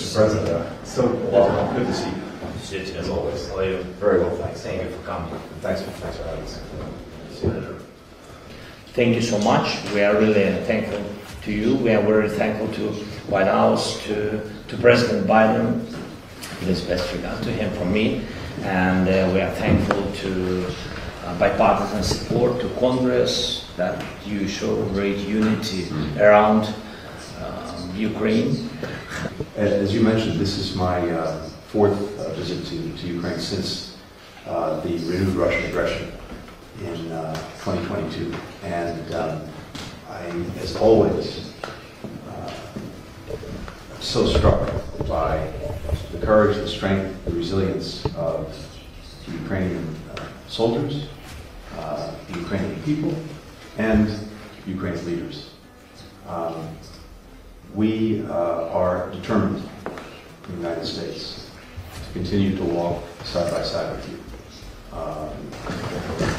Mr. President, so welcome. Good to see you. Good to see you, as always. How are you? Very well, thanks. Thank you for coming. Thanks for having us. Senator. Thank you so much. We are really thankful to you. We are very thankful to White House, to President Biden. His best regards to him from me. And we are thankful to bipartisan support to Congress that you show great unity around Ukraine. As you mentioned, this is my fourth visit to Ukraine since the renewed Russian aggression in 2022. And I, as always, am so struck by the courage, the strength, the resilience of the Ukrainian soldiers, the Ukrainian people, and Ukraine's leaders. We are determined in the United States to continue to walk side by side with you.